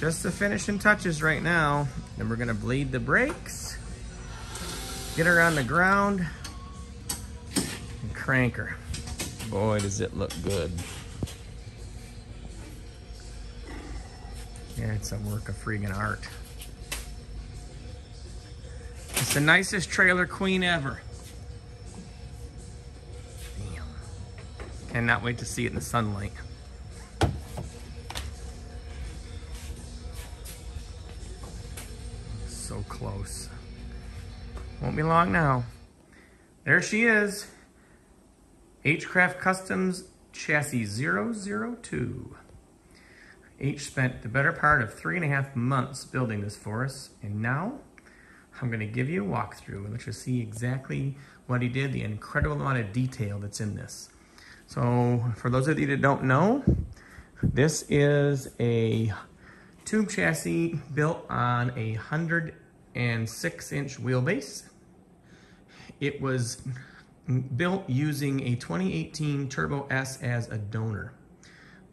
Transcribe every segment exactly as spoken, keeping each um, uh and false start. Just the finishing touches right now. Then we're gonna bleed the brakes, get her on the ground, and crank her. Boy, does it look good. Yeah, it's a work of freaking art. It's the nicest trailer queen ever. Damn. Cannot wait to see it in the sunlight. So close. Won't be long now. There she is. H-Craft Customs Chassis zero zero two. H spent the better part of three and a half months building this for us, and now I'm going to give you a walkthrough and let you see exactly what he did, the incredible amount of detail that's in this. So for those of you that don't know, this is a tube chassis built on a one hundred six inch wheelbase. It was built using a twenty eighteen Turbo S as a donor.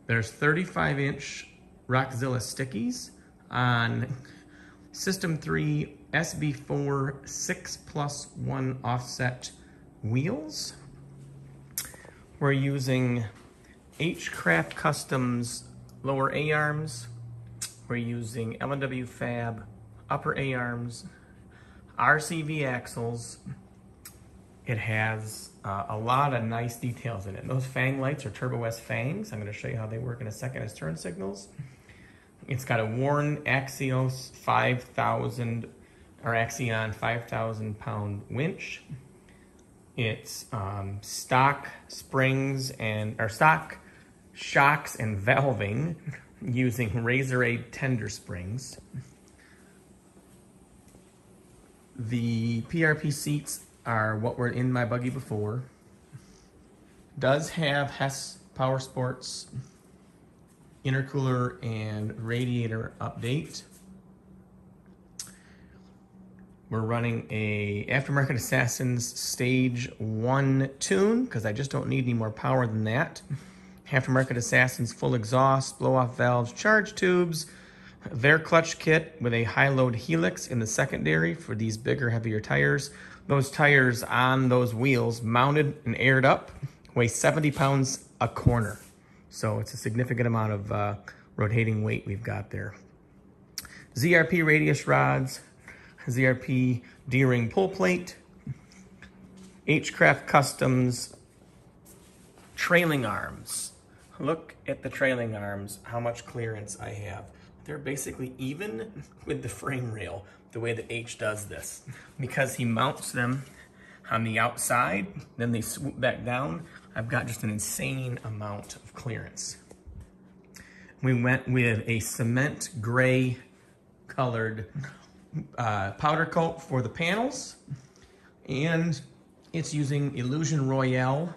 There's thirty-five inch Rockzilla stickies on System three S B four six plus one offset wheels. We're using H-Craft Customs lower A-arms. We're using L and W Fab upper A-arms, R C V axles. It has uh, a lot of nice details in it. Those fang lights are Turbo S fangs. I'm going to show you how they work in a second as turn signals. It's got a Warn Axios five thousand, or Axion five thousand pound winch. It's um, stock springs and, or stock shocks and valving using Razorade tender springs. The P R P seats are what were in my buggy before. Does have Hess Power Sports intercooler and radiator update. We're running a Aftermarket Assassin's stage one tune, because I just don't need any more power than that. Aftermarket Assassin's full exhaust, blow off valves, charge tubes, their clutch kit with a high load helix in the secondary for these bigger, heavier tires. Those tires on those wheels, mounted and aired up, weigh seventy pounds a corner. So it's a significant amount of uh, rotating weight we've got there. Z R P radius rods, Z R P D-ring pull plate, H-Craft Customs trailing arms. Look at the trailing arms, how much clearance I have. They're basically even with the frame rail, the way that H does this. Because he mounts them on the outside, then they swoop back down, I've got just an insane amount of clearance. We went with a cement gray colored uh, powder coat for the panels, and it's using Illusion Royale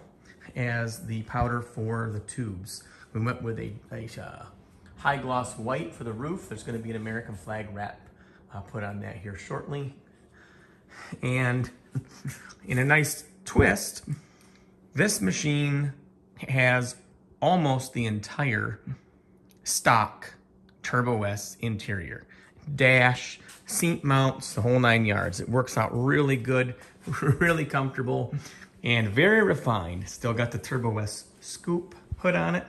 as the powder for the tubes. We went with a, a uh, high gloss white for the roof. There's going to be an American flag wrap uh, put on that here shortly. And in a nice twist, this machine has almost the entire stock Turbo S interior. Dash, seat mounts, the whole nine yards. It works out really good, really comfortable, and very refined. Still got the Turbo S scoop put on it.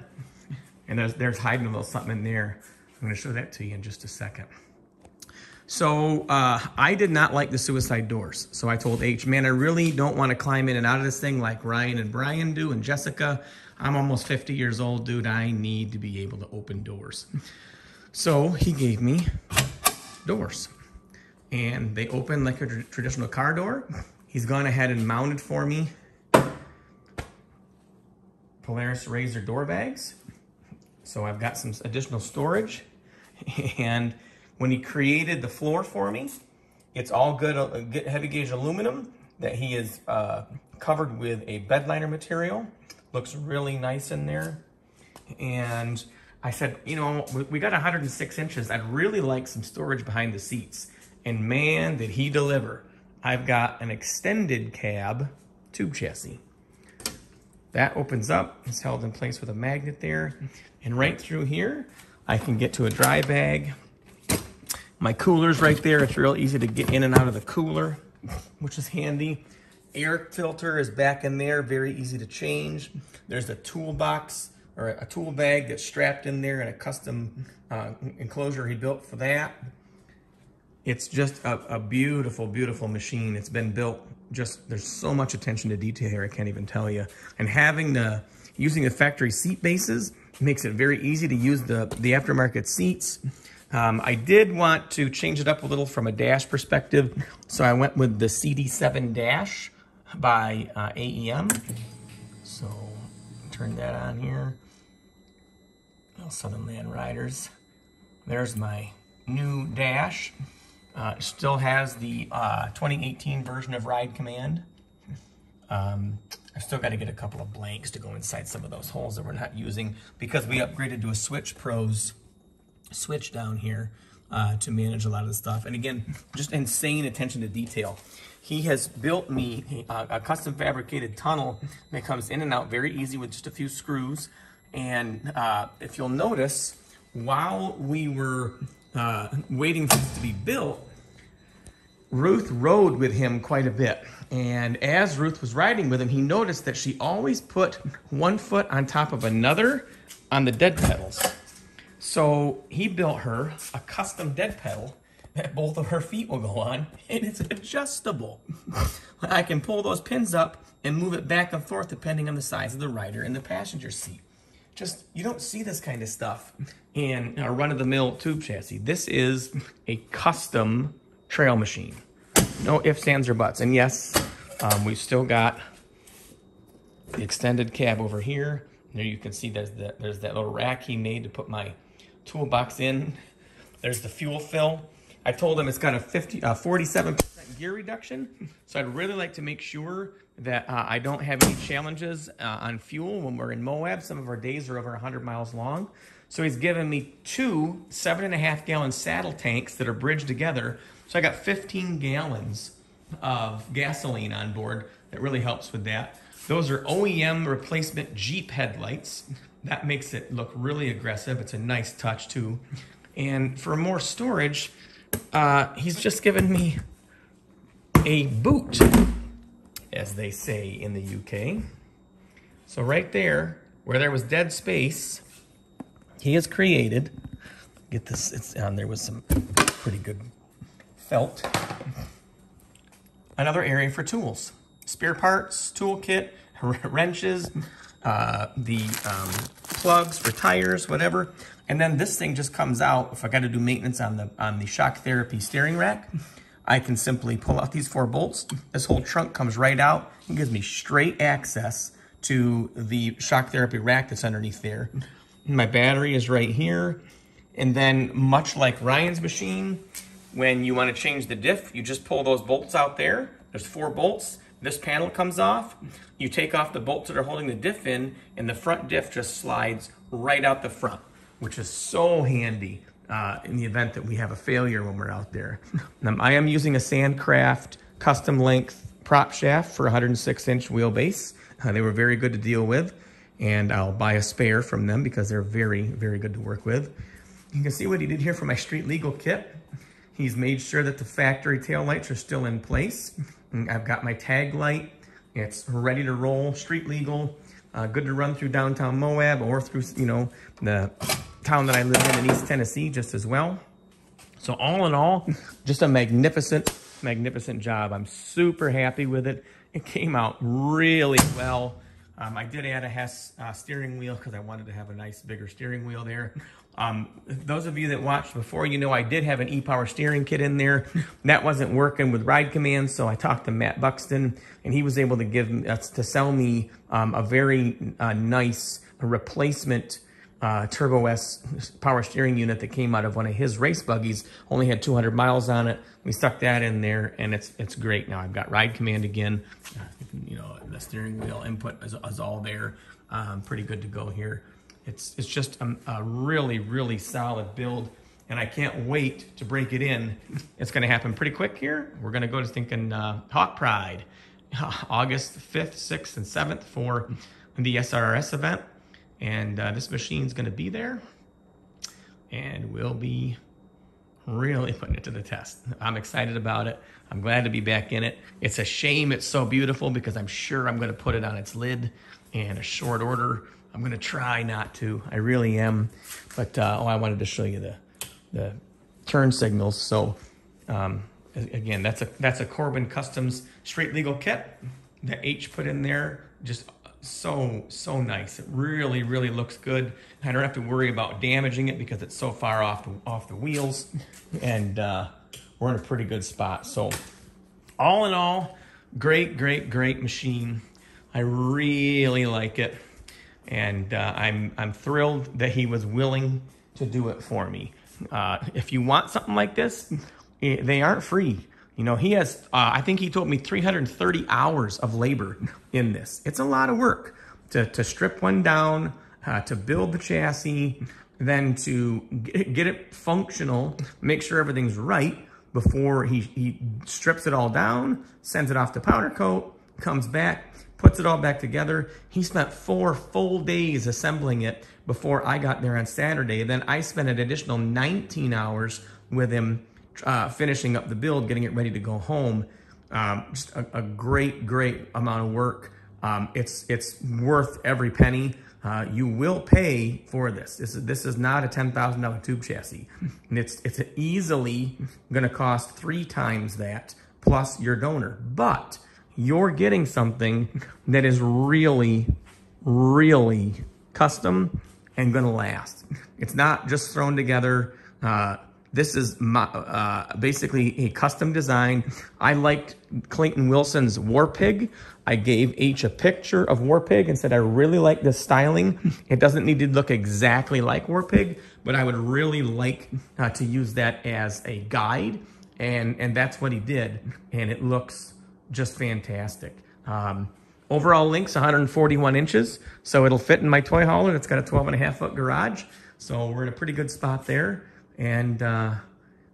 And there's, there's hiding a little something in there. I'm gonna show that to you in just a second. So uh, I did not like the suicide doors. So I told H, man, I really don't wanna climb in and out of this thing like Ryan and Brian do and Jessica. I'm almost fifty years old, dude. I need to be able to open doors. So he gave me doors. And they open like a tr traditional car door. He's gone ahead and mounted for me Polaris Razor door bags. So I've got some additional storage, and when he created the floor for me, it's all good heavy gauge aluminum that he is uh, covered with a bed liner material. Looks really nice in there. And I said, you know, we got one hundred six inches. I'd really like some storage behind the seats. And man, did he deliver. I've got an extended cab tube chassis. That opens up, it's held in place with a magnet there. And right through here, I can get to a dry bag My cooler's right there. It's real easy to get in and out of the cooler, which is handy. Air filter is back in there, very easy to change. There's a toolbox or a tool bag that's strapped in there in a custom uh, enclosure he built for that. It's just a, a beautiful, beautiful machine. It's been built just, there's so much attention to detail here, I can't even tell you. And having the, using the factory seat bases makes it very easy to use the, the aftermarket seats. Um, I did want to change it up a little from a dash perspective. So I went with the C D seven dash by uh, A E M. So turn that on here. Oh, Southern Land Riders. There's my new dash. Uh, it still has the uh, twenty eighteen version of Ride Command. Um, I've still got to get a couple of blanks to go inside some of those holes that we're not using because we upgraded to a Switch Pros switch down here uh, to manage a lot of the stuff. And again, just insane attention to detail. He has built me a, a custom fabricated tunnel that comes in and out very easy with just a few screws. And uh, if you'll notice, while we were uh, waiting for this to be built, Ruth rode with him quite a bit. And as Ruth was riding with him, he noticed that she always put one foot on top of another on the dead pedals. So he built her a custom dead pedal that both of her feet will go on, and it's adjustable. I can pull those pins up and move it back and forth depending on the size of the rider and the passenger seat. Just, you don't see this kind of stuff in a run-of-the-mill tube chassis. This is a custom trail machine. No ifs, ands, or buts. And yes, um, we've still got the extended cab over here. There you can see there's, the, there's that little rack he made to put my toolbox in. There's the fuel fill. I told him it's got a fifty, uh, forty-seven percent gear reduction. So I'd really like to make sure that uh, I don't have any challenges uh, on fuel when we're in Moab. Some of our days are over one hundred miles long. So he's given me two seven and a half gallon saddle tanks that are bridged together. So I got fifteen gallons of gasoline on board. That really helps with that. Those are O E M replacement Jeep headlights. That makes it look really aggressive. It's a nice touch too. And for more storage, uh, he's just given me a boot, as they say in the U K. So right there, where there was dead space, he has created, get this, it's on there with some pretty good felt, another area for tools. Spare parts, toolkit, wrenches, uh, the um, plugs for tires, whatever. And then this thing just comes out. If I got to do maintenance on the on the Shock Therapy steering rack, I can simply pull out these four bolts. This whole trunk comes right out and gives me straight access to the Shock Therapy rack that's underneath there. My battery is right here. And then much like Ryan's machine, when you want to change the diff, you just pull those bolts out there. There's four bolts. This panel comes off, you take off the bolts that are holding the diff in, and the front diff just slides right out the front, which is so handy uh, in the event that we have a failure when we're out there. um, I am using a Sandcraft custom length prop shaft for one hundred six inch wheelbase. Uh, they were very good to deal with, and I'll buy a spare from them because they're very, very good to work with. You can see what he did here for my street legal kit. He's made sure that the factory taillights are still in place. I've got my tag light. It's ready to roll, street legal, uh, good to run through downtown Moab or through, you know, the town that I live in in East Tennessee just as well. So all in all, just a magnificent, magnificent job. I'm super happy with it. It came out really well. Um, I did add a Hess uh, steering wheel because I wanted to have a nice bigger steering wheel there. Um, those of you that watched before, you know I did have an e-power steering kit in there. That wasn't working with Ride Command, so I talked to Matt Buxton, and he was able to give uh, to sell me um, a very uh, nice replacement uh, Turbo S power steering unit that came out of one of his race buggies. Only had two hundred miles on it. We stuck that in there, and it's it's great. Now I've got Ride Command again. You know, the steering wheel input is, is all there. Um, pretty good to go here. It's, it's just a, a really, really solid build, and I can't wait to break it in. It's going to happen pretty quick here. We're going to go to thinking uh, Hawk Pride, August fifth, sixth, and seventh for the S R S event. And uh, this machine's going to be there, and we'll be really putting it to the test. I'm excited about it. I'm glad to be back in it. It's a shame it's so beautiful, because I'm sure I'm going to put it on its lid in a short order. I'm going to try not to. I really am. But uh, oh, I wanted to show you the the turn signals. So um, again, that's a that's a Corbin Customs straight legal kit that H put in there. Just so so nice. It really really looks good. I don't have to worry about damaging it because it's so far off the, off the wheels, and uh, we're in a pretty good spot. So all in all, great great great machine. I really like it. And uh, I'm, I'm thrilled that he was willing to do it for me. Uh, if you want something like this, they aren't free. You know, he has, uh, I think he told me three hundred thirty hours of labor in this. It's a lot of work to, to strip one down, uh, to build the chassis, then to get it functional, make sure everything's right before he, he strips it all down, sends it off to powder coat, comes back, puts it all back together. He spent four full days assembling it before I got there on Saturday. Then I spent an additional nineteen hours with him uh, finishing up the build, getting it ready to go home. Um, just a, a great, great amount of work. Um, it's it's worth every penny. Uh, you will pay for this. This is, this is not a ten thousand dollar tube chassis. And it's, it's easily going to cost three times that plus your donor. But you're getting something that is really, really custom and going to last. It's not just thrown together. Uh, this is my, uh, basically a custom design. I liked Clayton Wilson's Warpig. I gave H a picture of Warpig and said, I really like this styling. It doesn't need to look exactly like Warpig, but I would really like uh, to use that as a guide. And, and that's what he did. And it looks just fantastic. Um, overall length's one hundred forty-one inches, so it'll fit in my toy hauler. It's got a twelve and a half foot garage, so we're in a pretty good spot there. And uh,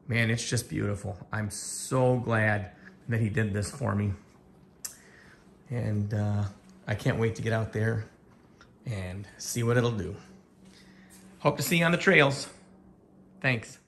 man, it's just beautiful. I'm so glad that he did this for me. And uh, I can't wait to get out there and see what it'll do. Hope to see you on the trails. Thanks.